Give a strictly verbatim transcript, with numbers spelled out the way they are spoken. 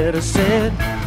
letter said